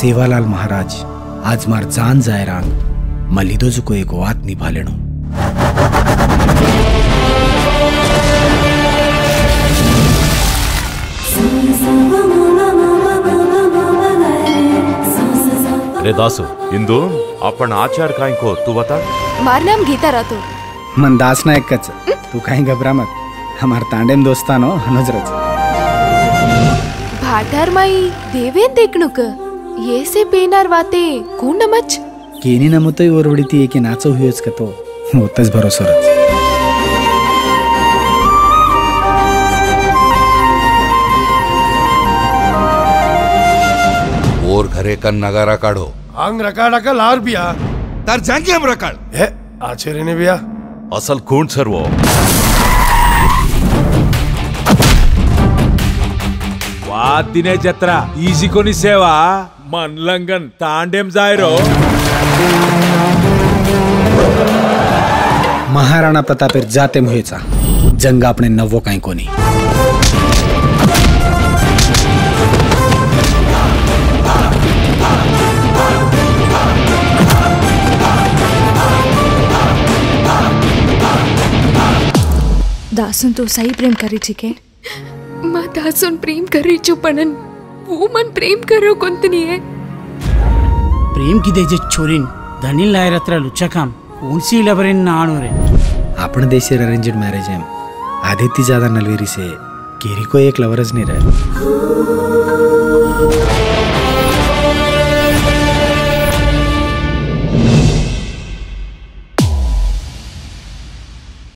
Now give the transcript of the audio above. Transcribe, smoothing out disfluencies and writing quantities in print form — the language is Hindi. सेवालाल महाराज आज मार जान जायरांग मलिदोज को एक वात निभालेणो। अरे दासु इंदू अपन आचार काई को तू बता। मार नाम गीता रातो। मन दास ना एक कच तू काई घबरा मत। हमार तांडेम दोस्तानो हनज रच। भाटार माई देवेन देखनुक ये से पेनार वाते कूंड मच। केनी नमतोई ओरवडी ती एके नाचो हुयोच कतो होतच भरोसा रच। और घरे का नगारा काढ़ो। आंग रकाड़ा का लार बिया। तार जांगी हम रकाड़। है आचेरे ने बिया। असल खून सर्वो। वाह दिने जत्रा इजी को नी सेवा मन लंगन तांडेम जायरो। महाराणा प्रतापेर जाते मुहेचा जंग अपने नवो काई कोनी। दासुन तो सही प्रेम करी चिके। मां दासुन प्रेम करी चुपनन वो मन प्रेम करो कुंतनी है। प्रेम की देजे छोरिन धनिल लाय रत्रा लुच्चा काम उनसी लबरेन नानो रे। आपन देशे अरेंज्ड मैरिज है आदिति ज्यादा नलवेरी से केरी को एक लवरज नहीं रहे।